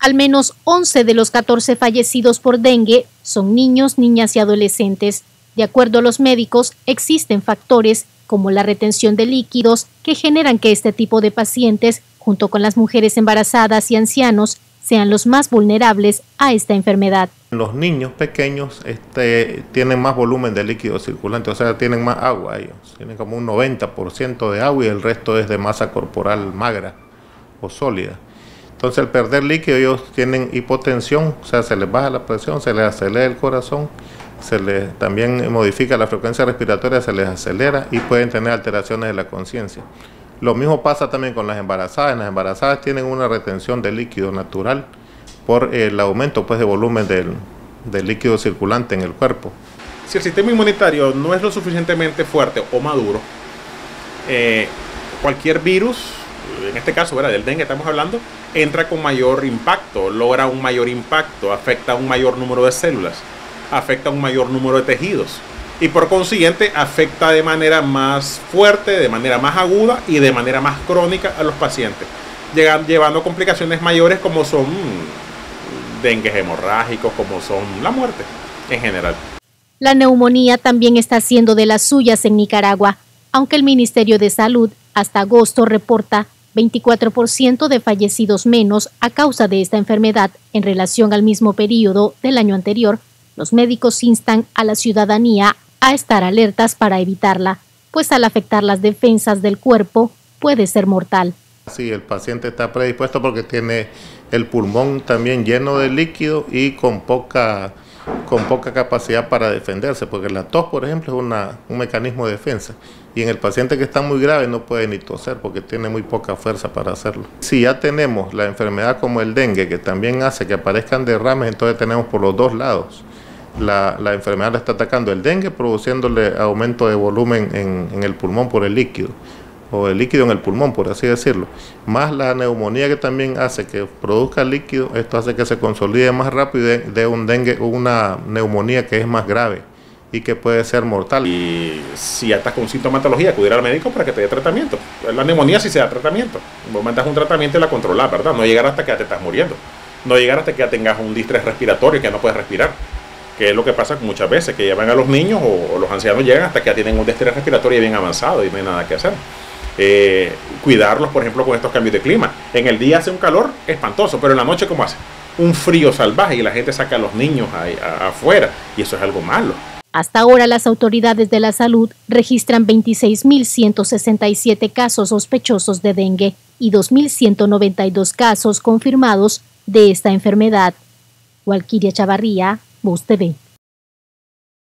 Al menos 11 de los 14 fallecidos por dengue son niños, niñas y adolescentes. De acuerdo a los médicos, existen factores como la retención de líquidos que generan que este tipo de pacientes, junto con las mujeres embarazadas y ancianos, sean los más vulnerables a esta enfermedad. Los niños pequeños tienen más volumen de líquido circulante, o sea, tienen más agua ellos. Tienen como un 90% de agua y el resto es de masa corporal magra o sólida. Entonces, al perder líquido, ellos tienen hipotensión, o sea, se les baja la presión, se les acelera el corazón, se les también modifica la frecuencia respiratoria, se les acelera y pueden tener alteraciones de la conciencia. Lo mismo pasa también con las embarazadas. Las embarazadas tienen una retención de líquido natural por el aumento de volumen del líquido circulante en el cuerpo. Si el sistema inmunitario no es lo suficientemente fuerte o maduro, cualquier virus, en este caso, ¿verdad?, del dengue estamos hablando, entra con mayor impacto, logra un mayor impacto, afecta a un mayor número de células, afecta a un mayor número de tejidos y por consiguiente afecta de manera más fuerte, de manera más aguda y de manera más crónica a los pacientes, llevando complicaciones mayores como son dengues hemorrágicos, como son la muerte en general. La neumonía también está haciendo de las suyas en Nicaragua, aunque el Ministerio de Salud hasta agosto reporta 24% de fallecidos menos a causa de esta enfermedad en relación al mismo periodo del año anterior. Los médicos instan a la ciudadanía a estar alertas para evitarla, pues al afectar las defensas del cuerpo puede ser mortal. Sí, el paciente está predispuesto porque tiene el pulmón también lleno de líquido y con poca capacidad para defenderse, porque la tos, por ejemplo, es un mecanismo de defensa, y en el paciente que está muy grave no puede ni toser porque tiene muy poca fuerza para hacerlo. Si ya tenemos la enfermedad como el dengue, que también hace que aparezcan derrames, entonces tenemos por los dos lados. La enfermedad la está atacando el dengue, produciéndole aumento de volumen en el pulmón por el líquido, o el líquido en el pulmón, por así decirlo, más la neumonía, que también hace que produzca líquido. Esto hace que se consolide más rápido de un dengue o una neumonía que es más grave y que puede ser mortal. Y si ya estás con sintomatología, acudir al médico para que te dé tratamiento. La neumonía sí se da tratamiento. Vos mandas un tratamiento y la controlás, ¿verdad? No llegar hasta que ya te estás muriendo, no llegar hasta que ya tengas un distrés respiratorio, que ya no puedes respirar, que es lo que pasa muchas veces, que llevan a los niños o los ancianos, llegan hasta que ya tienen un distrés respiratorio bien avanzado y no hay nada que hacer. Cuidarlos, por ejemplo, con estos cambios de clima. En el día hace un calor espantoso, pero en la noche, ¿cómo hace? Un frío salvaje, y la gente saca a los niños afuera, y eso es algo malo. Hasta ahora, las autoridades de la salud registran 26.167 casos sospechosos de dengue y 2.192 casos confirmados de esta enfermedad. Walquiria Chavarría, Voz TV.